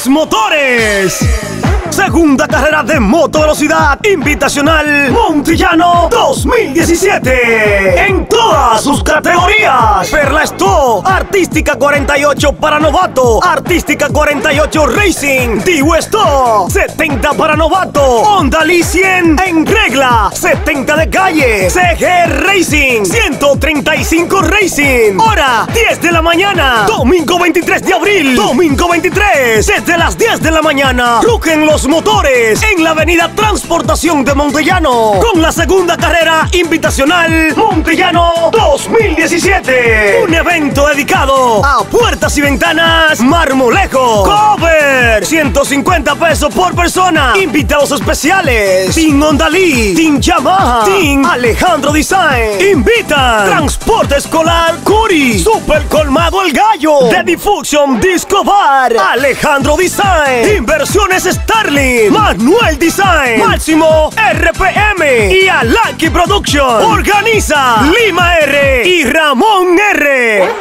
los motores. Segunda carrera de Moto Velocidad Invitacional Montellano 2017. En todas sus categorías: Perla Stock, Artística 48 para novato, Artística 48 Racing, Dio Stock 70 para novato, Honda Lee 100 en regla, 70 de calle, CG Racing, 135 Racing. Hora 10 de la mañana, domingo 23 de abril, domingo 23, desde las 10 de la mañana. Rugen los motores en la avenida Transportación de Montellano con la segunda carrera invitacional Montellano 2017, un evento dedicado a puertas y ventanas Marmolejo. Cover 150 pesos por persona. Invitados especiales: Team Honda Lee, Team Yamaha, Team Alejandro Design. Invitan Transporte Escolar Curi, Super Colmado El Gallo, de Difusión Disco Bar, Alejandro Design, Inversiones Starling, Manuel Design, Máximo RPM y Alanki Production. Organiza Lima R y Ramón R.